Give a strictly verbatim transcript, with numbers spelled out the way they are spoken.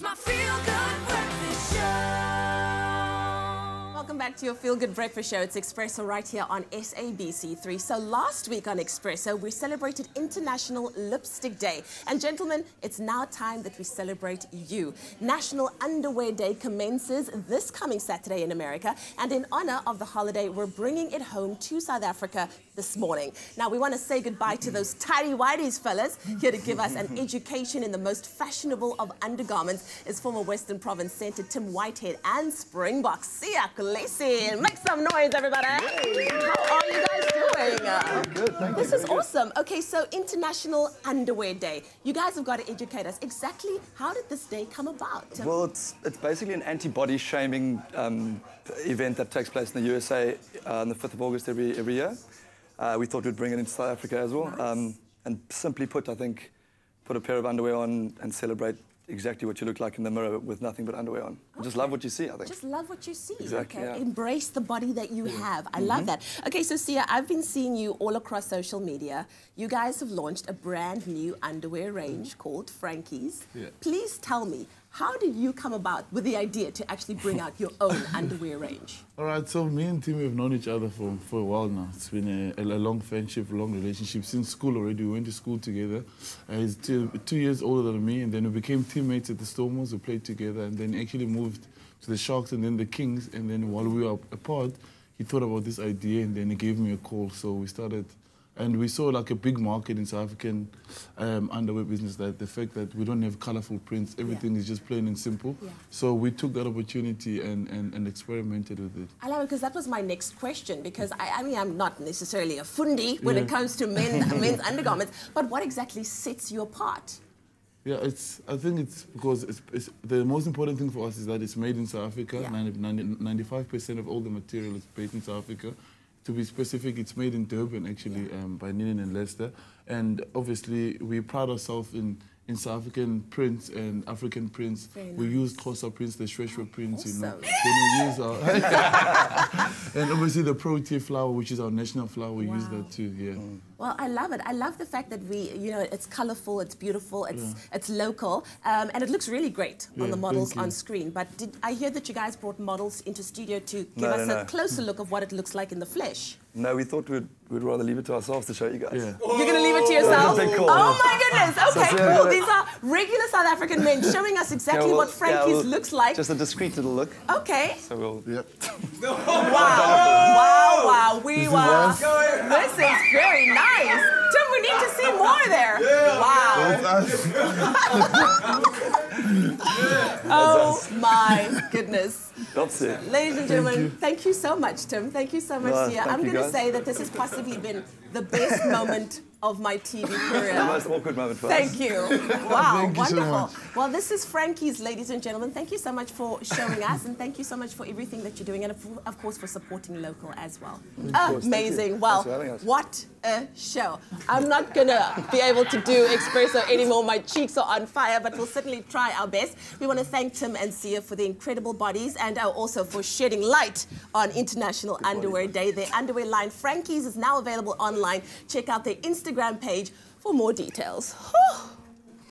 It's my feel-good breakfast show. Welcome back to your feel-good breakfast show. It's Expresso right here on S A B C three. So last week on Expresso, we celebrated International Lipstick Day. And gentlemen, it's now time that we celebrate you. National Underwear Day commences this coming Saturday in America. And in honor of the holiday, we're bringing it home to South Africa this morning. Now, we want to say goodbye to those tighty-whities fellas here to give us an education in the most fashionable of undergarments is former Western Province Centre Tim Whitehead and Springbok Siya Kolisi. Make some noise, everybody. Yay. How are you guys doing? Uh, good, thank this you, is awesome. Good. Okay, so International Underwear Day. You guys have got to educate us. Exactly how did this day come about? Well, it's, it's basically an anti-body shaming um, event that takes place in the U S A uh, on the fifth of August every, every year. Uh, we thought we'd bring it into South Africa as well. Nice. Um, and simply put, I think, put a pair of underwear on and celebrate exactly what you look like in the mirror with nothing but underwear on. Okay. Just love what you see, I think. Just love what you see. Exactly, okay. Yeah. Embrace the body that you yeah. have. I mm-hmm. love that. Okay, so Siya, I've been seeing you all across social media. You guys have launched a brand new underwear range mm-hmm. called Frankees. Yeah. Please tell me, how did you come about with the idea to actually bring out your own underwear range? All right, so me and Tim have known each other for, for a while now. It's been a, a long friendship, long relationship. Since school already, we went to school together. Uh, he's two, two years older than me, and then we became teammates at the Stormers. We played together, and then actually moved to the Sharks and then the Kings, and then while we were apart, he thought about this idea and then he gave me a call, so we started, and we saw like a big market in South African um, underwear business, that the fact that we don't have colourful prints, everything yeah. is just plain and simple. Yeah. So we took that opportunity and, and, and experimented with it. I love it, because that was my next question, because I, I mean, I'm not necessarily a fundi when yeah. it comes to men, men's undergarments, but what exactly sets you apart? Yeah, it's, I think it's because it's, it's, the most important thing for us is that it's made in South Africa. Yeah. ninety, ninety, ninety-five percent of all the material is made in South Africa. To be specific, it's made in Durban, actually, yeah. um, by Ninen and Leicester. And obviously, we pride ourselves in, in South African prints and African prints. Very we nice. use Xhosa prints, the Tshweshwe prints, awesome. you know. Then we use our... And obviously, the protea flower, which is our national flower, we wow. use that too, yeah. Mm. Well, I love it. I love the fact that we, you know, it's colourful, it's beautiful, it's yeah. it's local, um, and it looks really great yeah, on the models on screen. But did I hear that you guys brought models into studio to give no, us no, a no. closer look of what it looks like in the flesh? No, we thought we'd, we'd rather leave it to ourselves to show you guys. Yeah. You're going to leave it to yourselves? Oh, oh my goodness. Okay, so, so, cool. These are regular South African men showing us exactly yeah, we'll, what Frankees yeah, we'll, looks like. Just a discreet little look. Okay. So we'll... Yep. Wow. Wow, wow. We this were... This is very nice. Nice. Tim, we need to see more there. Yeah. Wow. Oh my goodness. That's it. Ladies and gentlemen, thank you, thank you so much, Tim. Thank you so much, no, Siya. I'm going to say that this has possibly been the best moment of my T V career. The most awkward moment for us. Thank you. Wow, thank you wonderful. So well, this is Frankees, ladies and gentlemen. Thank you so much for showing us, and thank you so much for everything that you're doing, and of course for supporting local as well. Course, amazing. Well, what a show. I'm not going to be able to do Expresso anymore. My cheeks are on fire, but we'll certainly try our best. We want to thank Tim and Siya for their incredible bodies, and also for shedding light on International Good Underwear Day. Their underwear line, Frankees, is now available online. Check out their Instagram Instagram page for more details.